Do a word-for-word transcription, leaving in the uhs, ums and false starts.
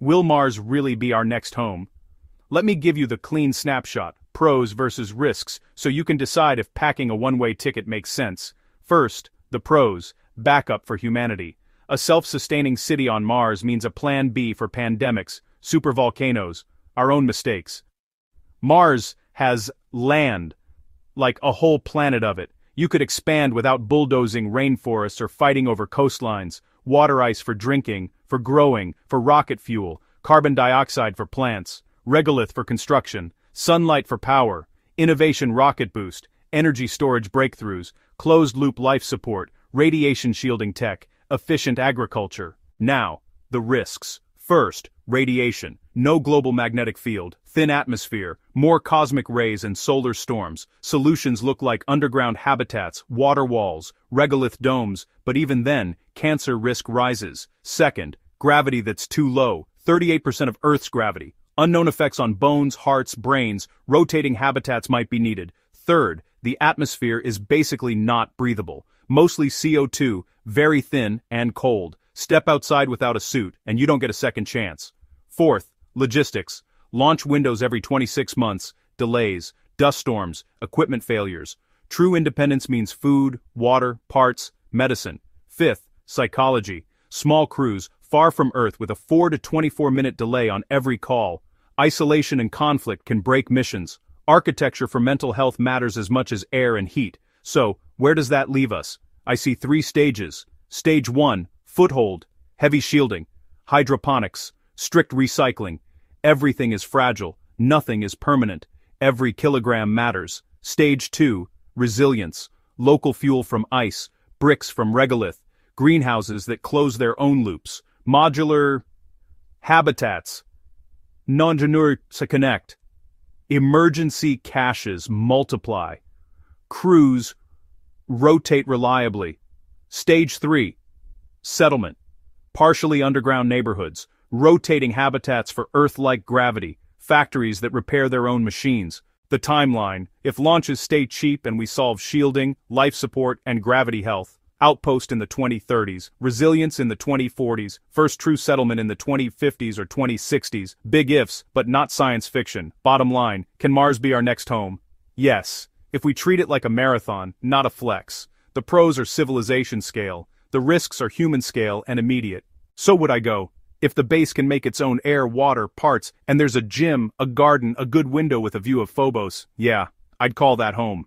Will Mars really be our next home? Let me give you the clean snapshot, pros versus risks, so you can decide if packing a one-way ticket makes sense. First, the pros, backup for humanity. A self-sustaining city on Mars means a plan B for pandemics, supervolcanoes, our own mistakes. Mars has land, like a whole planet of it. You could expand without bulldozing rainforests or fighting over coastlines, water ice for drinking, for growing, for rocket fuel, carbon dioxide for plants, regolith for construction, sunlight for power, innovation rocket boost, energy storage breakthroughs, closed-loop life support, radiation shielding tech, efficient agriculture. Now, the risks. First, radiation. No global magnetic field, thin atmosphere, more cosmic rays and solar storms. Solutions look like underground habitats, water walls, regolith domes, but even then, cancer risk rises. Second, gravity that's too low, thirty-eight percent of Earth's gravity. Unknown effects on bones, hearts, brains, rotating habitats might be needed. Third, the atmosphere is basically not breathable. Mostly C O two, very thin and cold. Step outside without a suit, and you don't get a second chance. Fourth, logistics. Launch windows every twenty-six months, delays, dust storms, equipment failures. True independence means food, water, parts, medicine. Fifth, psychology. Small crews, far from Earth with a four to twenty-four minute delay on every call. Isolation and conflict can break missions. Architecture for mental health matters as much as air and heat. So, where does that leave us? I see three stages. Stage one, foothold, heavy shielding, hydroponics, strict recycling. Everything is fragile, nothing is permanent, every kilogram matters. Stage two, resilience, local fuel from ice, bricks from regolith, greenhouses that close their own loops, modular habitats, non-generic to connect, emergency caches multiply, crews rotate reliably. Stage three, settlement, partially underground neighborhoods, rotating habitats for Earth-like gravity, factories that repair their own machines. The timeline, if launches stay cheap and we solve shielding, life support, and gravity health, outpost in the twenty thirties, resilience in the twenty forties, first true settlement in the twenty fifties or twenty sixties, big ifs, but not science fiction. Bottom line, can Mars be our next home? Yes, if we treat it like a marathon, not a flex. The pros are civilization scale, the risks are human scale and immediate. So would I go. If the base can make its own air, water, parts, and there's a gym, a garden, a good window with a view of Phobos, yeah, I'd call that home.